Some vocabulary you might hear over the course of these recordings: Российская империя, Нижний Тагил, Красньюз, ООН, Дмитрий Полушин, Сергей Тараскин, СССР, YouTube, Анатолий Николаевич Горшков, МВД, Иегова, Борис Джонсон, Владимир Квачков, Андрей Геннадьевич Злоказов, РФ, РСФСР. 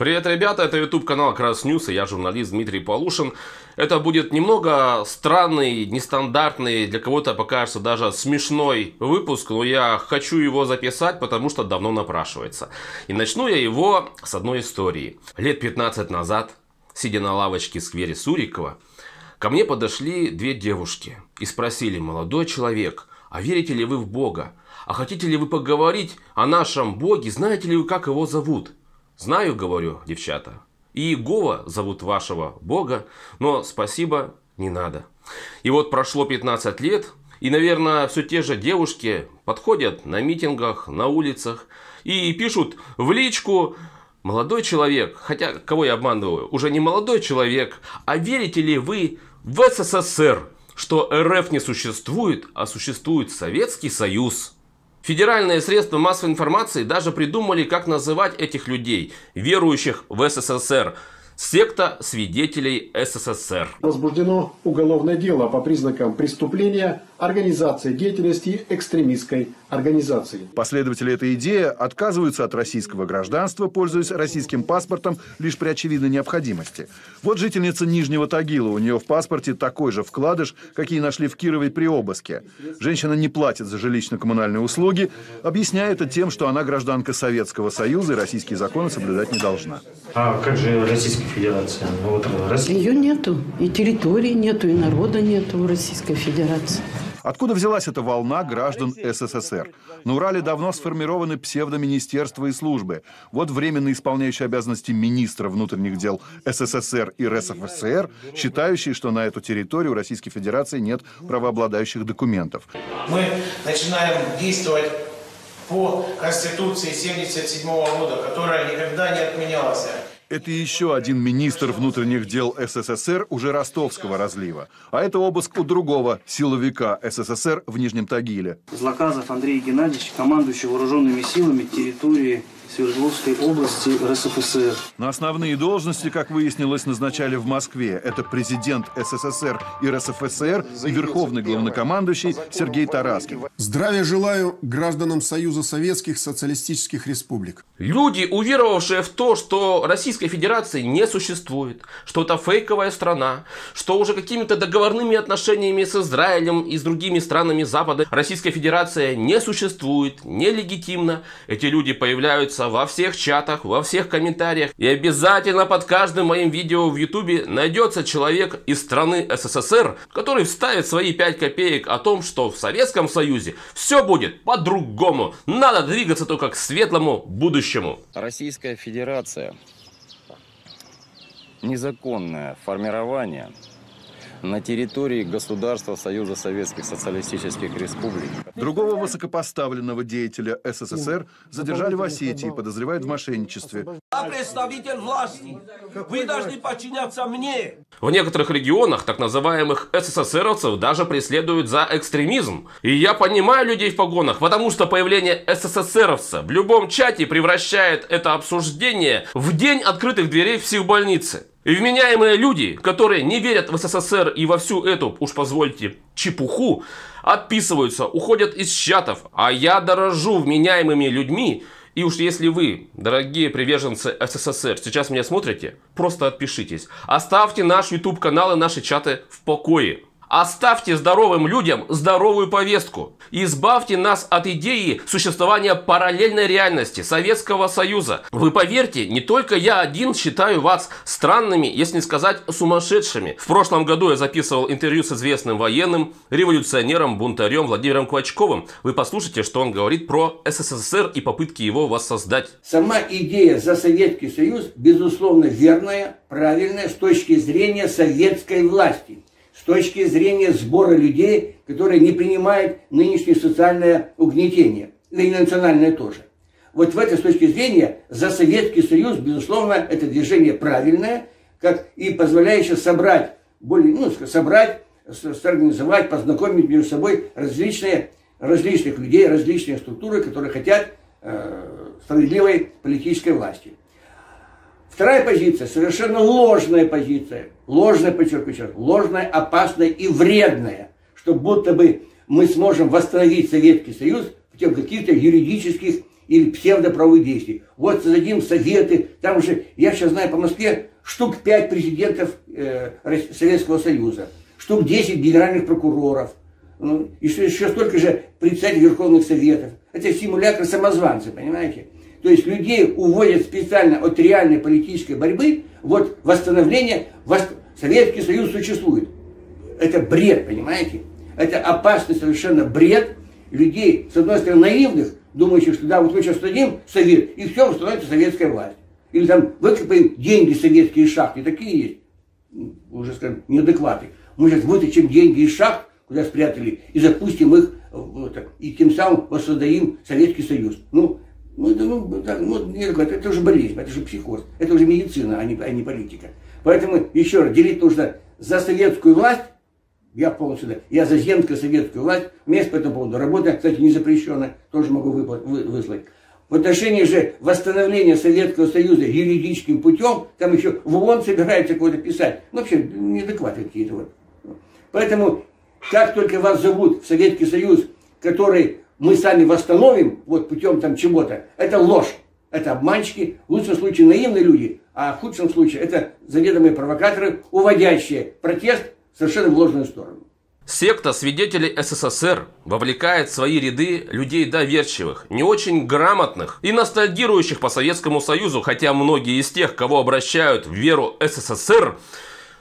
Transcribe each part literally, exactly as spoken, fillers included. Привет, ребята, это YouTube канал Красньюз, и я журналист Дмитрий Полушин. Это будет немного странный, нестандартный, для кого-то покажется даже смешной выпуск, но я хочу его записать, потому что давно напрашивается. И начну я его с одной истории. Лет пятнадцать назад, сидя на лавочке в сквере Сурикова, ко мне подошли две девушки и спросили: молодой человек, а верите ли вы в Бога? А хотите ли вы поговорить о нашем Боге? Знаете ли вы, как его зовут? Знаю, говорю, девчата, Иегова зовут вашего Бога, но спасибо не надо. И вот прошло пятнадцать лет, и, наверное, все те же девушки подходят на митингах, на улицах и пишут в личку: молодой человек, хотя кого я обманываю, уже не молодой человек, а верите ли вы в СССР, что РФ не существует, а существует Советский Союз? Федеральные средства массовой информации даже придумали, как называть этих людей, верующих в СССР. Секта свидетелей СССР. Возбуждено уголовное дело по признакам преступления организации деятельности экстремистской организации. Последователи этой идеи отказываются от российского гражданства, пользуясь российским паспортом лишь при очевидной необходимости. Вот жительница Нижнего Тагила. У нее в паспорте такой же вкладыш, какие нашли в Кирове при обыске. Женщина не платит за жилищно-коммунальные услуги, объясняя это тем, что она гражданка Советского Союза и российские законы соблюдать не должна. А как же российский Федерация? Ну, вот она, Россия. Ее нету, и территории нету, и народа нету в Российской Федерации. Откуда взялась эта волна граждан СССР? На Урале давно сформированы псевдоминистерства и службы. Вот временно исполняющий обязанности министра внутренних дел СССР и РСФСР, считающие, что на эту территорию Российской Федерации нет правообладающих документов. Мы начинаем действовать по Конституции семьдесят седьмого года, которая никогда не отменялась. Это еще один министр внутренних дел СССР уже Ростовского разлива. А это обыск у другого силовика СССР в Нижнем Тагиле. Злоказов Андрей Геннадьевич, командующий вооруженными силами территории Свердловской области РСФСР. На основные должности, как выяснилось, назначали в Москве. Это президент СССР и РСФСР и верховный главнокомандующий Сергей Тараскин. Здравия желаю гражданам Союза Советских Социалистических Республик. Люди, уверовавшие в то, что Российской Федерации не существует, что это фейковая страна, что уже какими-то договорными отношениями с Израилем и с другими странами Запада Российская Федерация не существует, нелегитимна. Эти люди появляются во всех чатах, во всех комментариях. И обязательно под каждым моим видео в Ютубе найдется человек из страны СССР, который вставит свои пять копеек о том, что в Советском Союзе все будет по-другому. Надо двигаться только к светлому будущему. Российская Федерация — незаконное формирование на территории государства Союза Советских Социалистических Республик. Другого высокопоставленного деятеля СССР задержали в Осетии и подозревают в мошенничестве. Я представитель власти. Вы должны подчиняться мне. В некоторых регионах так называемых эсэсэсэровцев даже преследуют за экстремизм. И я понимаю людей в погонах, потому что появление эсэсэсэровца в любом чате превращает это обсуждение в день открытых дверей психбольницы. И вменяемые люди, которые не верят в СССР и во всю эту, уж позвольте, чепуху, отписываются, уходят из чатов. А я дорожу вменяемыми людьми. И уж если вы, дорогие приверженцы СССР, сейчас меня смотрите, просто отпишитесь. Оставьте наш YouTube-канал и наши чаты в покое. Оставьте здоровым людям здоровую повестку. Избавьте нас от идеи существования параллельной реальности Советского Союза. Вы поверьте, не только я один считаю вас странными, если не сказать сумасшедшими. В прошлом году я записывал интервью с известным военным, революционером, бунтарем Владимиром Квачковым. Вы послушайте, что он говорит про СССР и попытки его воссоздать. Сама идея за Советский Союз, безусловно, верная, правильная с точки зрения советской власти. С точки зрения сбора людей, которые не принимают нынешнее социальное угнетение, да и национальное тоже. Вот в этой точке зрения за Советский Союз, безусловно, это движение правильное, как и позволяющее собрать, более, ну, собрать, сорганизовать, познакомить между собой различные, различных людей, различные структуры, которые хотят э, справедливой политической власти. Вторая позиция, совершенно ложная позиция, ложная, подчеркиваю, подчеркиваю, ложная, опасная и вредная, что будто бы мы сможем восстановить Советский Союз в каких-то юридических или псевдоправовые действия. Вот зададим советы, там же, я сейчас знаю по Москве, штук пять президентов э, Советского Союза, штук десять генеральных прокуроров, ну, еще, еще столько же председателей Верховных Советов. Это симулякры самозванцы, понимаете? То есть людей уводят специально от реальной политической борьбы, вот восстановление, вос... Советский Союз существует. Это бред, понимаете? Это опасный совершенно бред людей, с одной стороны, наивных, думающих, что да, вот мы сейчас создадим совет, и все, восстановится советская власть. Или там выкопаем деньги советские из шахты, такие есть, уже скажем, неадекваты. Мы сейчас вытащим деньги из шахт, куда спрятали, и запустим их, вот так, и тем самым воссоздадим Советский Союз. Ну, ну, это, ну, да, ну это уже болезнь, это же психоз, это уже медицина, а не, а не политика. Поэтому, еще раз, делить нужно за советскую власть, я полностью, да, я за земско-советскую власть, у меня есть по этому поводу работа, кстати, не запрещенная, тоже могу выплат, вы, выслать. В отношении же восстановления Советского Союза юридическим путем, там еще в ООН собирается кого-то писать. Ну, вообще, неадекватные какие-то вот. Поэтому, как только вас зовут в Советский Союз, который мы сами восстановим, вот путем там чего-то, это ложь, это обманщики, в лучшем случае наивные люди, а в худшем случае это заведомые провокаторы, уводящие протест совершенно в ложную сторону. Секта свидетелей СССР вовлекает в свои ряды людей доверчивых, не очень грамотных и ностальгирующих по Советскому Союзу, хотя многие из тех, кого обращают в веру СССР,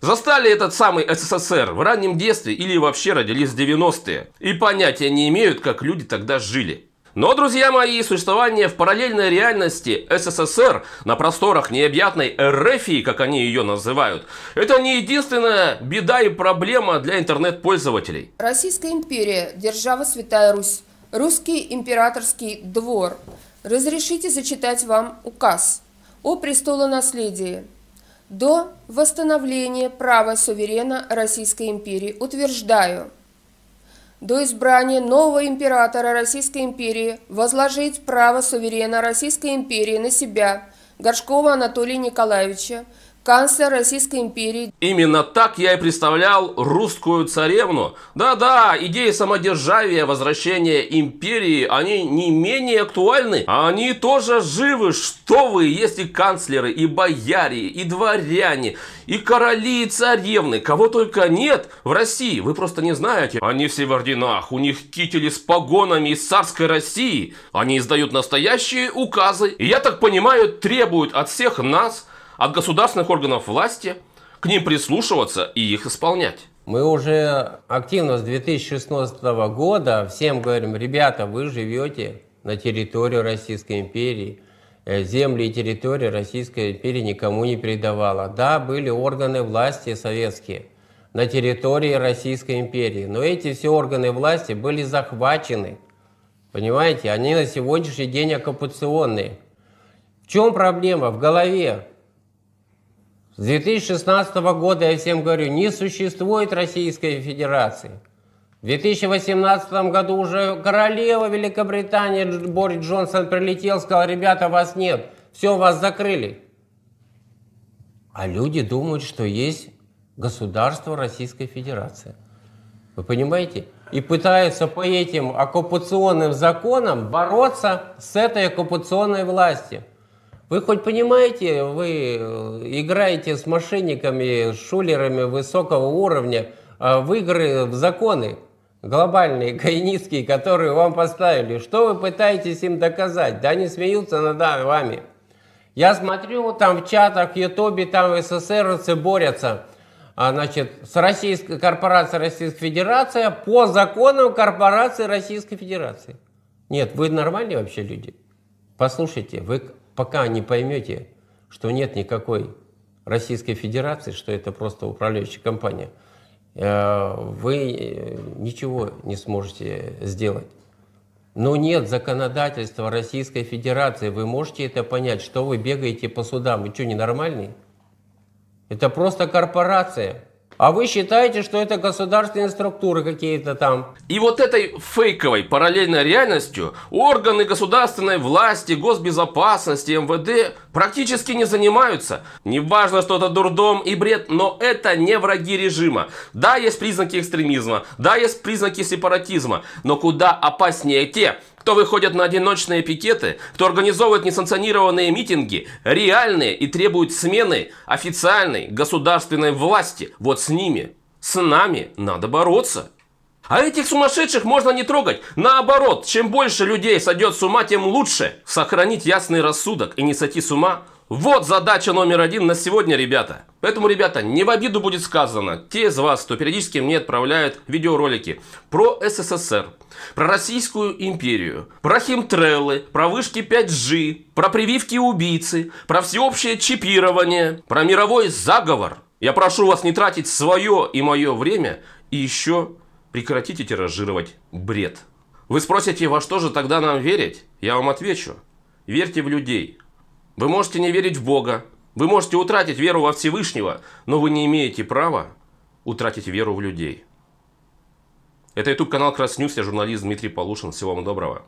застали этот самый СССР в раннем детстве или вообще родились в девяностые и понятия не имеют, как люди тогда жили. Но, друзья мои, существование в параллельной реальности СССР на просторах необъятной РФии, как они ее называют, это не единственная беда и проблема для интернет-пользователей. Российская империя, держава Святая Русь, русский императорский двор. Разрешите зачитать вам указ о престолонаследии. До восстановления права суверена Российской империи утверждаю. До избрания нового императора Российской империи возложить право суверена Российской империи на себя, Горшкова Анатолия Николаевича, канцлер Российской империи. Именно так я и представлял русскую царевну. Да-да, идеи самодержавия, возвращения империи, они не менее актуальны. Они тоже живы, что вы, есть и канцлеры, и бояре, и дворяне, и короли, и царевны, кого только нет в России, вы просто не знаете. Они все в орденах, у них кители с погонами из царской России. Они издают настоящие указы. И, я так понимаю, требуют от всех нас, от государственных органов власти, к ним прислушиваться и их исполнять. Мы уже активно с две тысячи шестнадцатого года всем говорим: ребята, вы живете на территории Российской империи. Земли и территории Российской империи никому не передавала. Да, были органы власти советские на территории Российской империи, но эти все органы власти были захвачены. Понимаете, они на сегодняшний день оккупационные. В чем проблема? В голове. С две тысячи шестнадцатого года я всем говорю, не существует Российской Федерации. В две тысячи восемнадцатом году уже королева Великобритании Борис Джонсон прилетел, сказал: ребята, вас нет, все, вас закрыли. А люди думают, что есть государство Российской Федерации. Вы понимаете? И пытаются по этим оккупационным законам бороться с этой оккупационной властью. Вы хоть понимаете, вы играете с мошенниками, с шулерами высокого уровня в игры, в законы глобальные, кайнистские, которые вам поставили. Что вы пытаетесь им доказать? Да они смеются над вами. Я смотрю, там в чатах, в ютубе, там эсэсэровцы борются, значит, с Российской корпорацией Российской Федерации по законам корпорации Российской Федерации. Нет, вы нормальные вообще люди? Послушайте, вы... Пока не поймете, что нет никакой Российской Федерации, что это просто управляющая компания, вы ничего не сможете сделать. Но нет законодательства Российской Федерации, вы можете это понять, что вы бегаете по судам, вы что, ненормальные? Это просто корпорация. А вы считаете, что это государственные структуры какие-то там? И вот этой фейковой параллельной реальностью органы государственной власти, госбезопасности, МВД практически не занимаются. Не важно, что это дурдом и бред, но это не враги режима. Да, есть признаки экстремизма, да, есть признаки сепаратизма, но куда опаснее те, кто выходит на одиночные пикеты, кто организовывает несанкционированные митинги, реальные и требуют смены официальной государственной власти. Вот с ними, с нами надо бороться. А этих сумасшедших можно не трогать. Наоборот, чем больше людей сойдет с ума, тем лучше. Сохранить ясный рассудок и не сойти с ума – вот задача номер один на сегодня, ребята. Поэтому, ребята, не в обиду будет сказано те из вас, кто периодически мне отправляют видеоролики про СССР, про Российскую империю, про химтрейлы, про вышки пять джи, про прививки-убийцы, про всеобщее чипирование, про мировой заговор. Я прошу вас не тратить свое и мое время и еще прекратите тиражировать бред. Вы спросите, во что же тогда нам верить? Я вам отвечу. Верьте в людей. Вы можете не верить в Бога, вы можете утратить веру во Всевышнего, но вы не имеете права утратить веру в людей. Это ютуб канал Красньюз, я журналист Дмитрий Полушин. Всего вам доброго.